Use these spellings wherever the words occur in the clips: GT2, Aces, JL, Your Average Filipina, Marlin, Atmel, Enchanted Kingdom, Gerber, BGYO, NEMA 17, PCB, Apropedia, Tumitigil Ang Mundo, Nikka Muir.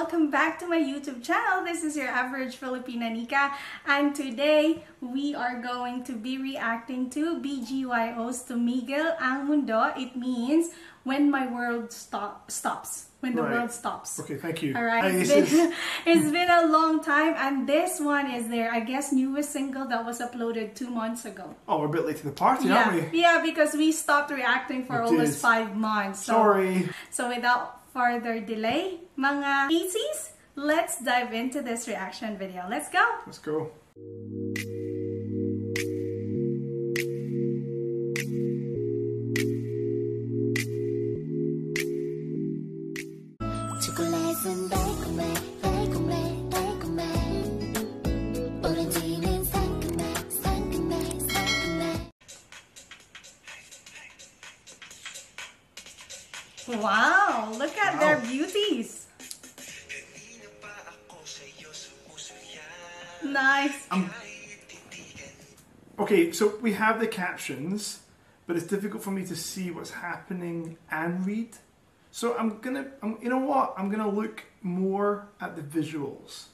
Welcome back to my YouTube channel. This is your average Filipina Nika, and today we are going to be reacting to BGYO's Tumitigil Ang Mundo. It means when my world stops. When the world stops. Okay, thank you. All right. It's been a long time, and this one is their, I guess, newest single that was uploaded 2 months ago. Oh, we're a bit late to the party, aren't we? Yeah, because we stopped reacting for almost 5 months. So, sorry. So without further delay, mga PCs, let's dive into this reaction video. Let's go. Let's go. Wow, look at their beauties. Nice. Okay, so we have the captions, but it's difficult for me to see what's happening and read. So I'm gonna look more at the visuals.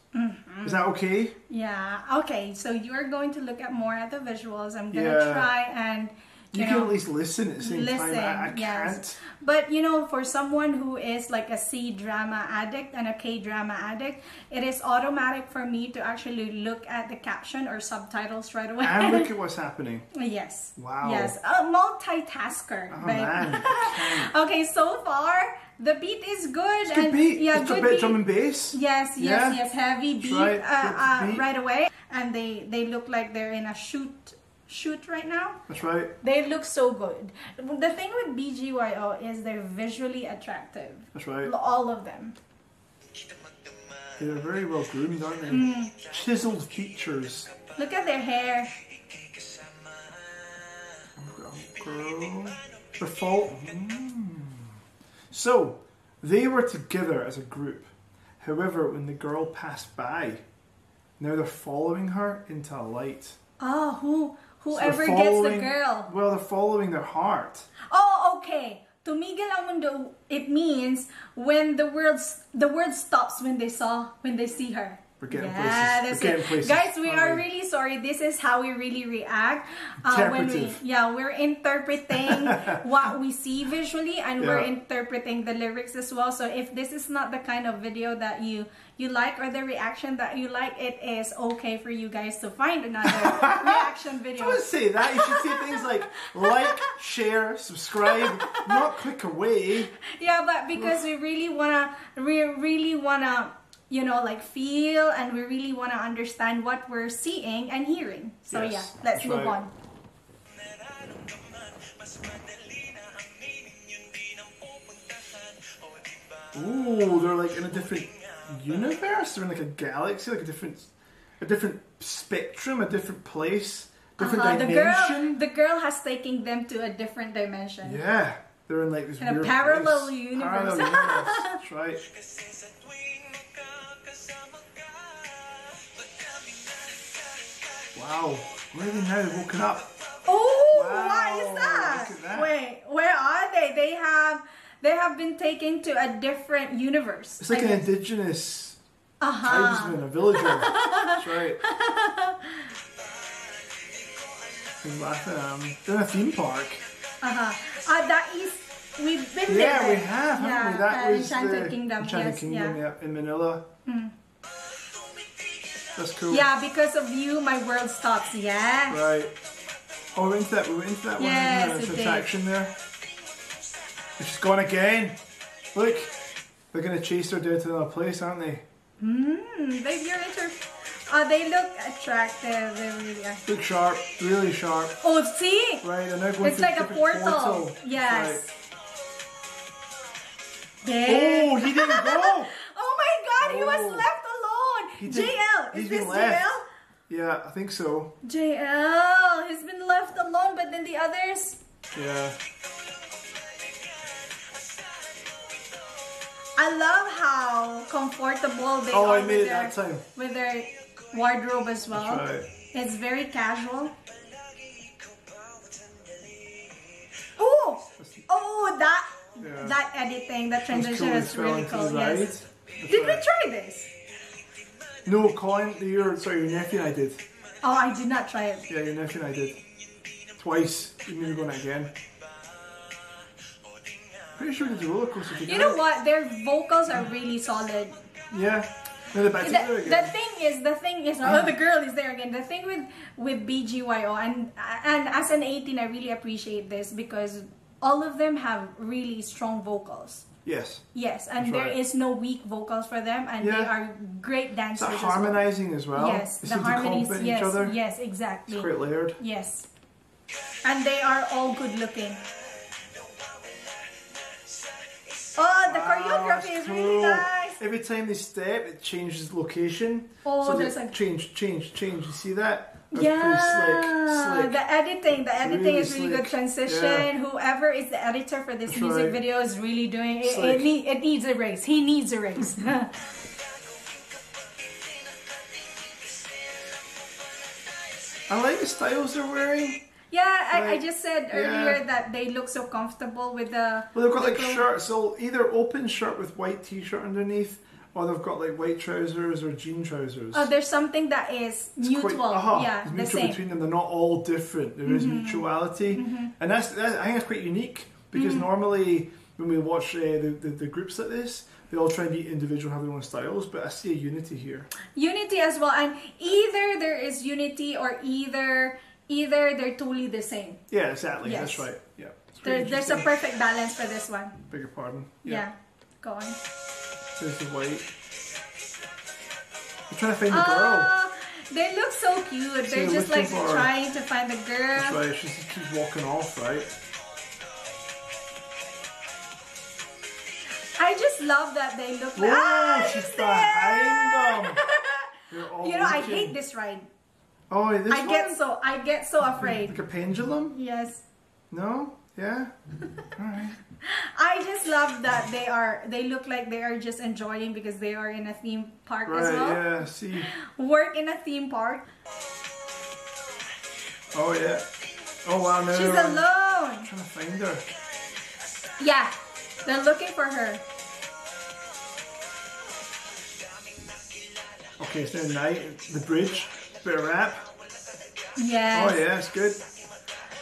Is that okay? Yeah, okay. So you're going to look at more at the visuals. I'm gonna try and you can at least listen at the same time. I can't. But you know, for someone who is like a C-drama addict and a K-drama addict, it is automatic for me to actually look at the caption or subtitles right away. And look at what's happening. Yes. Wow. Yes. A multitasker. Oh, man. Okay, so far the beat is good. It's good beat. Yeah, it's good beat. Drum and bass. Yes, yes, yes. Heavy beat, right away. And they look like they're in a shoot right now. That's right. They look so good. The thing with BGYO is they're visually attractive. That's right. All of them. They're very well groomed, aren't they? Chiseled features. Look at their hair. Girl. The fault. So, they were together as a group. However, when the girl passed by, now they're following her into light. Oh, whoever gets the girl. Well, they're following their heart. Oh, okay. Tumitigil Ang Mundo, it means when the world stops when they see her. We're getting places. That's it. Guys, we are really sorry. This is how we really react. We're interpreting what we see visually, and we're interpreting the lyrics as well. So if this is not the kind of video that you like, or the reaction that you like, it is okay for you guys to find another reaction video. Don't say that. You should say things like, share, subscribe, not click away. Yeah, but because we really wanna you know, like, feel, and we really want to understand what we're seeing and hearing. So yeah, let's move on. Ooh, they're like in a different universe. They're in like a galaxy, like a different spectrum, a different place, different dimension. The girl has taken them to a different dimension. Yeah, they're in like this in a parallel universe. Parallel universe. That's right. Wow, where are they now? They've woken up. Oh, wow. What is that? Look at that? Wait, where are they? They have been taken to a different universe. It's like an indigenous tribesman, a villager. That's right. They're in a theme park. That is, we've been there. Yeah, we have, haven't we? That was Enchanted Kingdom. Enchanted Kingdom, in Manila. That's cool. Yeah, because of you, my world stops. Yeah. Right. Oh, we went into that one. There's some action there. She's gone again. Look, they're gonna chase her down to another place, aren't they? They look attractive. They really are. Look sharp, really sharp. Oh, see. Right, and they're going. It's like a portal. Yes. Right. Yeah. Oh, he didn't go. Oh my God, he was left. JL, is this JL? Yeah, I think so. JL, he's been left alone, but then the others. Yeah. I love how comfortable they are with their wardrobe as well. That's right. It's very casual. Oh, that editing, that transition is really cool. Yes. Did we try this? No, Colin, your nephew and I did. Oh, I did not try it. Yeah, your nephew and I did. Twice. You're never going again. Pretty sure we did the roller coaster together. You know what? Their vocals are really solid. Yeah. The thing is, another girl is there again. The thing with BGYO, and as an 18, I really appreciate this because all of them have really strong vocals. Yes. Yes, and there is no weak vocals for them, and they are great dancers. The harmonizing as well. Yes, the harmonies. Yes, yes, exactly. It's quite layered. Yes, and they are all good looking. Oh, the choreography is really nice. Every time they step, it changes location. Oh, so there's like change. You see that? That's pretty slick. The editing is really good. Transition. Yeah. Whoever is the editor for this music video is really doing it. It needs a raise. He needs a raise. I like the styles they're wearing. Yeah, I just said earlier that they look so comfortable with the... Well, they've got like shirts, so either open shirt with white t-shirt underneath, or they've got like white trousers or jean trousers. Oh, there's something that is mutual. There's mutual between them. They're not all different. There is mutuality. And I think that's quite unique, because normally when we watch the groups like this, they all try and be individual, have their own styles, but I see a unity here. Unity as well, and either there is unity or either they're totally the same. Yeah, exactly. Yes. That's right. Yeah. There's a perfect balance for this one. Beg your pardon. Yeah. Go on. There's the white. I'm trying to find the girl. They look so cute. They're just like trying to find the girl. That's right. She just keeps walking off, right? I just love that they look like... Oh, she's behind them. You know, I hate this ride. Oh, this one? I get so afraid. Like a pendulum? Yes. No? Yeah? Alright. I just love that they look like they are just enjoying because they are in a theme park as well. Yeah, see. Work in a theme park. Oh yeah. Oh wow, no. She's alone. I'm trying to find her. Yeah. They're looking for her. Okay, it's now night, the bridge. Bit of rap. Yeah. Oh yeah, it's good.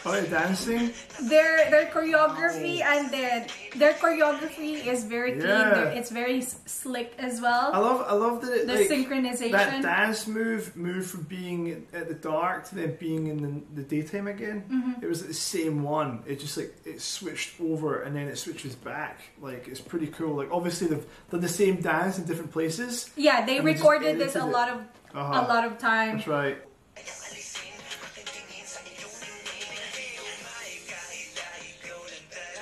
Oh, they're dancing. Their choreography and their choreography is very clean. It's very slick as well. I love the like, synchronization. That dance move from being at the dark to then being in the daytime again. It was the same one. It just like it switched over and then it switches back. Like it's pretty cool. Like obviously they've done the same dance in different places. Yeah, they recorded this a lot of time. That's right.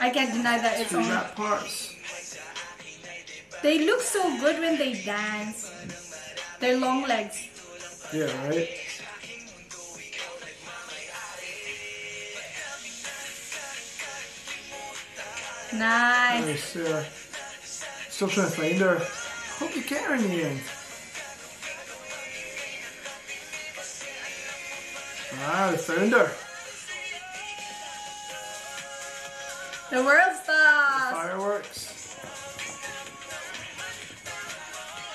I can't deny that it's on. That parts. They look so good when they dance. Their long legs. Yeah, right? Nice. Nice, yeah. Still trying to find her. Hope you get her in the end. Ah, they found her. The world stars! Fireworks.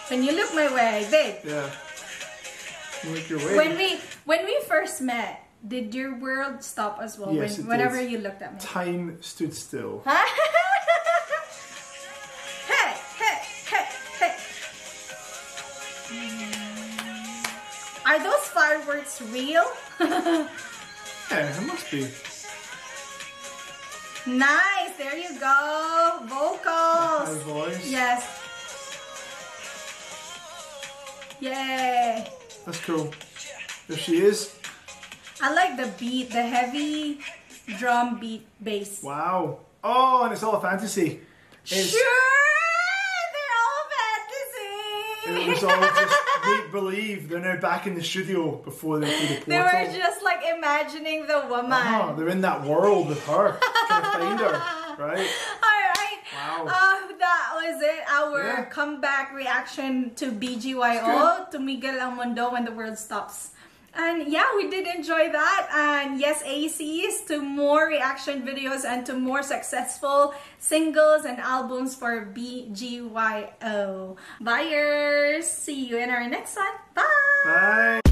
When you look my way, babe. Yeah. Look your way. When we first met, did your world stop as well? Yes, whenever you looked at me? Time stood still. Hey, hey, hey, hey. Are those fireworks real? Yeah, it must be. Nice, there you go. Vocals. High voice. Yes. Yay. That's cool. There she is. I like the beat, the heavy drum beat bass. Wow. Oh, and it's all fantasy. Sure, they're all fantasy. It was all just make believe. They're now back in the studio before they do the portal. They were just like imagining the woman. They're in that world with her. Trying to find her, right? Alright. Wow. That was it. Our comeback reaction to BGYO, Tumitigil Ang Mundo, When the World Stops. And yeah, we did enjoy that. And yes, ACs, to more reaction videos and to more successful singles and albums for BGYO. Buyers, see you in our next one. Bye! Bye!